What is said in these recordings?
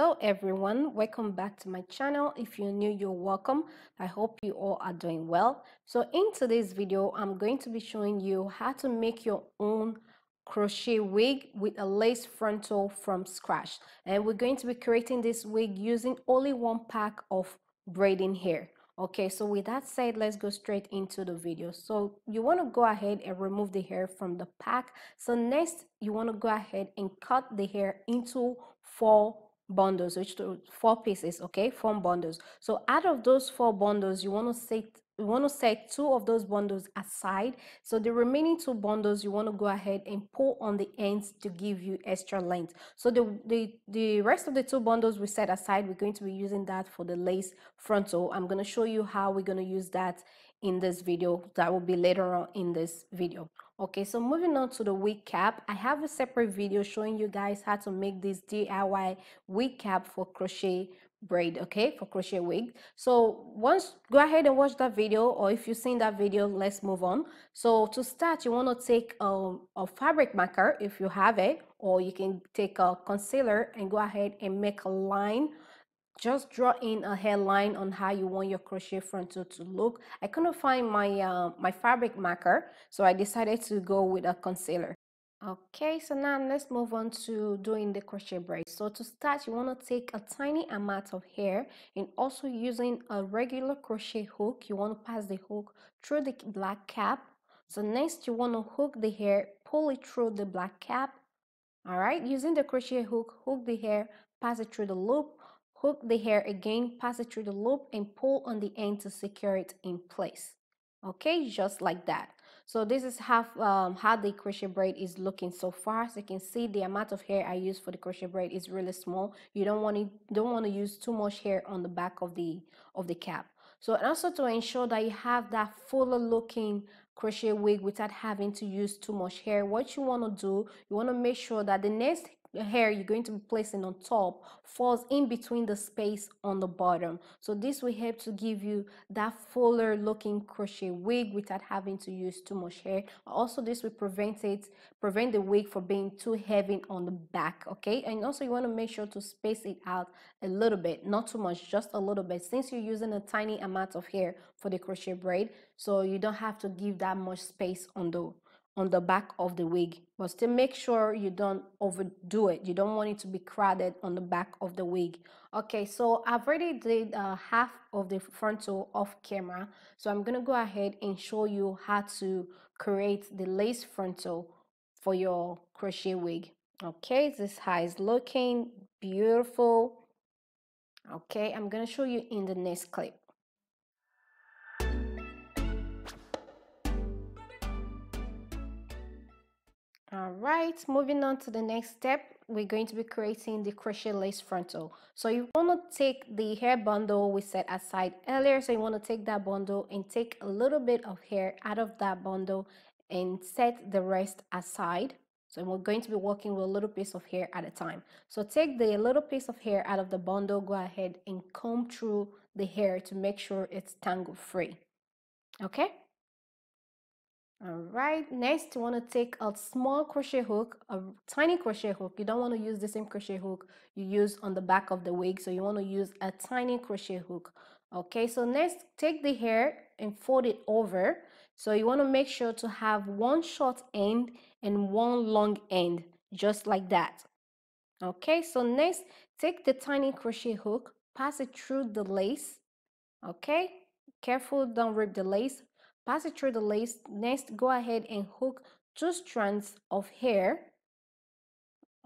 Hello everyone, welcome back to my channel. If you're new, you're welcome. I hope you all are doing well. So in today's video, I'm going to be showing you how to make your own crochet wig with a lace frontal from scratch, and we're going to be creating this wig using only one pack of braiding hair. Okay, so with that said, let's go straight into the video. So you want to go ahead and remove the hair from the pack. So next, you want to go ahead and cut the hair into four pieces, okay, four bundles. So out of those four bundles, you want to set two of those bundles aside. So the remaining two bundles, you want to go ahead and pull on the ends to give you extra length. So the rest of the two bundles we set aside, we're going to be using that for the lace frontal. I'm going to show you how we're going to use that in this video. That will be later on in this video. Okay, so moving on to the wig cap, I have a separate video showing you guys how to make this DIY wig cap for crochet braid, okay, for crochet wig. So once, go ahead and watch that video, or if you've seen that video, let's move on. So to start, you want to take a fabric marker if you have it, or you can take a concealer and go ahead and make a line. Just draw in a hairline on how you want your crochet frontal to look. I couldn't find my my fabric marker, so I decided to go with a concealer. Okay, so now let's move on to doing the crochet braid. So to start, you want to take a tiny amount of hair, and also using a regular crochet hook, you want to pass the hook through the black cap. So next, you want to hook the hair, pull it through the black cap. All right, using the crochet hook, hook the hair, pass it through the loop, hook the hair again, pass it through the loop, and pull on the end to secure it in place. Okay, just like that. So this is how the crochet braid is looking so far. As you can see, the amount of hair I use for the crochet braid is really small. You don't want to use too much hair on the back of the cap. So, and also to ensure that you have that fuller looking crochet wig without having to use too much hair, what you want to do, you want to make sure that the next hair you're going to be placing on top falls in between the space on the bottom. So this will help to give you that fuller looking crochet wig without having to use too much hair. Also, this will prevent the wig from being too heavy on the back. Okay, and also you want to make sure to space it out a little bit, not too much, just a little bit, since you're using a tiny amount of hair for the crochet braid, so you don't have to give that much space on the back of the wig. But still make sure you don't overdo it. You don't want it to be crowded on the back of the wig. Okay, so I've already did half of the frontal off camera, so I'm gonna go ahead and show you how to create the lace frontal for your crochet wig. Okay, this is how it's looking, beautiful. Okay, I'm gonna show you in the next clip. All right, moving on to the next step, we're going to be creating the crochet lace frontal. So you want to take the hair bundle we set aside earlier. So you want to take that bundle and take a little bit of hair out of that bundle and set the rest aside. So we're going to be working with a little piece of hair at a time. So take the little piece of hair out of the bundle, go ahead and comb through the hair to make sure it's tangle free. Okay. All right, next you want to take a small crochet hook, a tiny crochet hook. You don't want to use the same crochet hook you use on the back of the wig, so you want to use a tiny crochet hook. Okay, so next take the hair and fold it over. So you want to make sure to have one short end and one long end, just like that. Okay, so next take the tiny crochet hook, pass it through the lace. Okay, careful, don't rip the lace. Pass it through the lace. Next, go ahead and hook two strands of hair.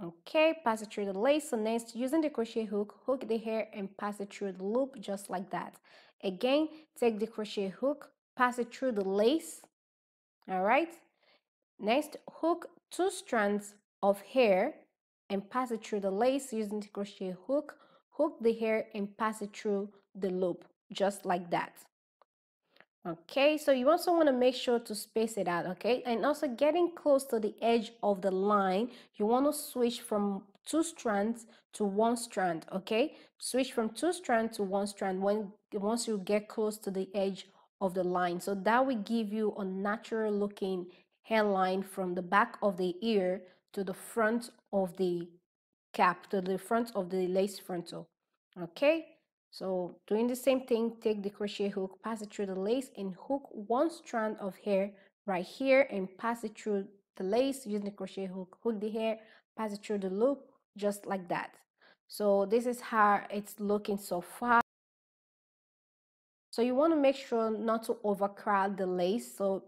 Okay, pass it through the lace. So next, using the crochet hook, hook the hair and pass it through the loop, just like that. Again, take the crochet hook, pass it through the lace. All right. Next, hook two strands of hair and pass it through the lace. Using the crochet hook, hook the hair and pass it through the loop, just like that. Okay, so you also want to make sure to space it out, okay? And also getting close to the edge of the line, you want to switch from two strands to one strand, okay? Switch from two strands to one strand once you get close to the edge of the line. So that will give you a natural looking hairline from the back of the ear to the front of the cap, to the front of the lace frontal. Okay, so doing the same thing, take the crochet hook, pass it through the lace, and hook one strand of hair right here and pass it through the lace using the crochet hook. Hook the hair, pass it through the loop, just like that. So this is how it's looking so far. So you want to make sure not to overcrowd the lace, so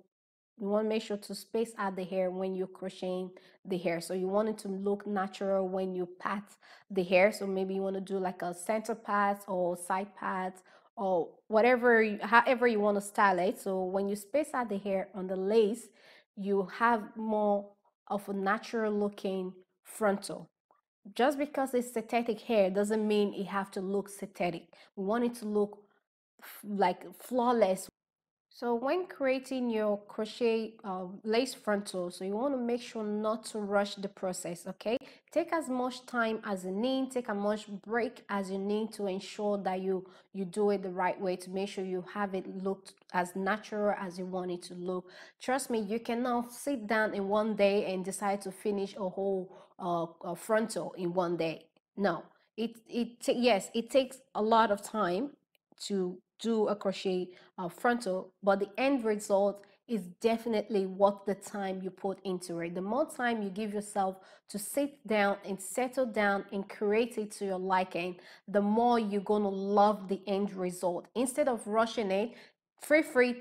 you want to make sure to space out the hair when you're crocheting the hair. So you want it to look natural when you pat the hair. So maybe you want to do like a center pat or side pat or whatever, however you want to style it. So when you space out the hair on the lace, you have more of a natural looking frontal. Just because it's synthetic hair doesn't mean it have to look synthetic. We want it to look like flawless. So when creating your crochet lace frontal, so you want to make sure not to rush the process, okay? Take as much time as you need, take as much break as you need to ensure that you do it the right way, to make sure you have it looked as natural as you want it to look. Trust me, you cannot sit down in one day and decide to finish a whole frontal in one day. No, it takes a lot of time to do a crochet frontal, but the end result is definitely worth the time you put into it. The more time you give yourself to sit down and settle down and create it to your liking, the more you're gonna love the end result. Instead of rushing it,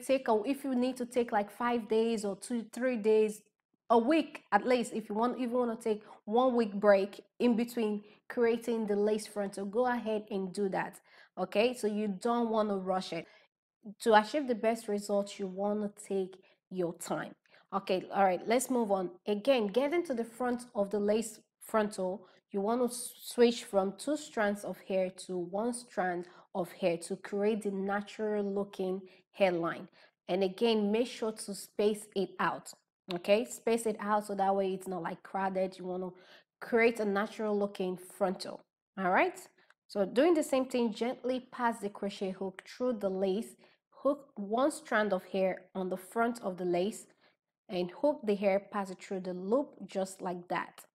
take, or if you need to take like 5 days or 2-3 days, a week at least, if you want, even want to take 1 week break in between creating the lace frontal, go ahead and do that. Okay, so you don't want to rush it. To achieve the best results, you want to take your time. Okay, all right, let's move on. Again, getting to the front of the lace frontal, you want to switch from 2 strands of hair to 1 strand of hair to create the natural looking hairline. And again, make sure to space it out. Okay, space it out so that way it's not like crowded. You want to create a natural looking frontal. All right, so doing the same thing, gently pass the crochet hook through the lace, hook 1 strand of hair on the front of the lace, and hook the hair, pass it through the loop, just like that.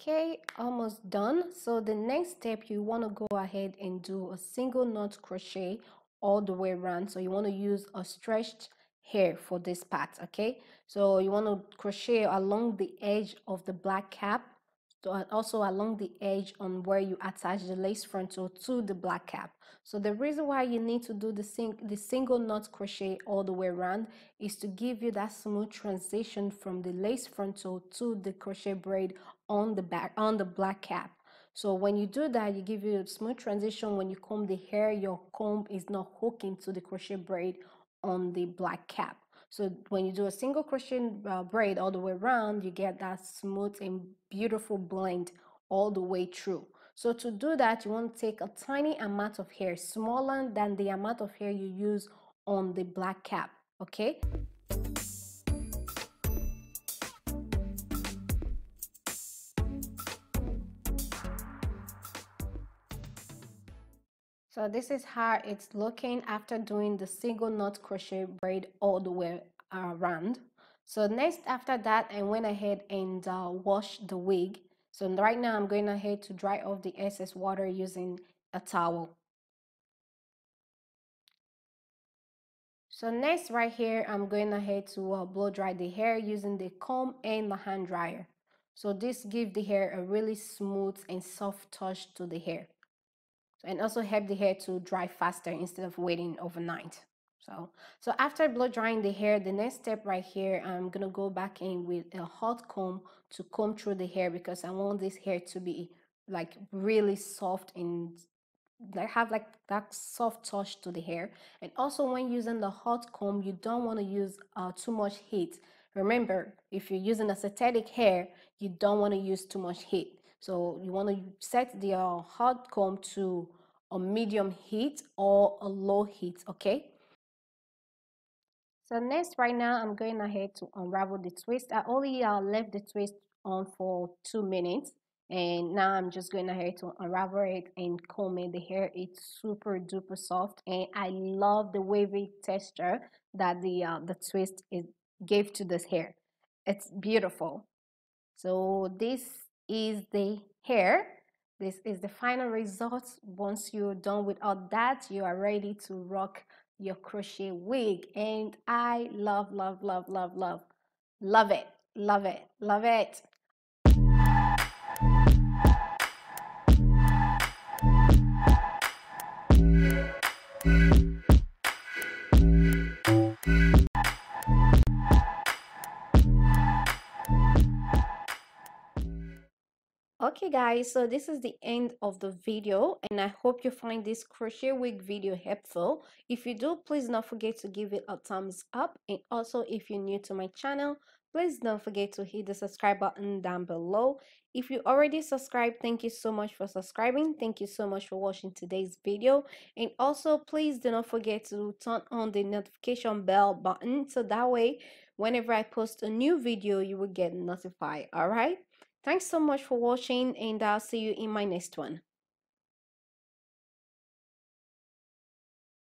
Okay, almost done. So the next step, you want to go ahead and do a single knot crochet all the way around. So you want to use a stretched hair for this part. Okay, so you want to crochet along the edge of the black cap, so also along the edge on where you attach the lace frontal to the black cap. So the reason why you need to do the single knot crochet all the way around is to give you that smooth transition from the lace frontal to the crochet braid on the back, on the black cap. So when you do that, you give you a smooth transition. When you comb the hair, your comb is not hooking to the crochet braid on the black cap. So when you do a single crochet braid all the way around, you get that smooth and beautiful blend all the way through. So to do that, you want to take a tiny amount of hair, smaller than the amount of hair you use on the black cap, okay? So this is how it's looking after doing the single knot crochet braid all the way around. So next, after that, I went ahead and washed the wig. So right now I'm going ahead to dry off the excess water using a towel. So next, right here, I'm going ahead to blow dry the hair using the comb and the hand dryer. So this gives the hair a really smooth and soft touch to the hair, and also help the hair to dry faster instead of waiting overnight. So after blow drying the hair, the next step right here, I'm gonna go back in with a hot comb to comb through the hair, because I want this hair to be like really soft and have like that soft touch to the hair. And also when using the hot comb, you don't want to use too much heat. Remember, if you're using a synthetic hair, you don't want to use too much heat. So you want to set the hot comb to a medium heat or a low heat, okay? So next, right now, I'm going ahead to unravel the twist. I only left the twist on for 2 minutes. And now I'm just going ahead to unravel it and comb in the hair. It's super duper soft, and I love the wavy texture that the twist gave to this hair. It's beautiful. So this is the hair. This is the final result. Once you're done with all that, you are ready to rock your crochet wig. And I love, love, love, love, love, love it, love it, love it. Okay guys, so this is the end of the video, and I hope you find this crochet wig video helpful. If you do, please don't forget to give it a thumbs up, and also if you're new to my channel, please don't forget to hit the subscribe button down below. If you already subscribed, thank you so much for subscribing. Thank you so much for watching today's video, and also please do not forget to turn on the notification bell button, so that way whenever I post a new video you will get notified. All right, thanks so much for watching, and I'll see you in my next one.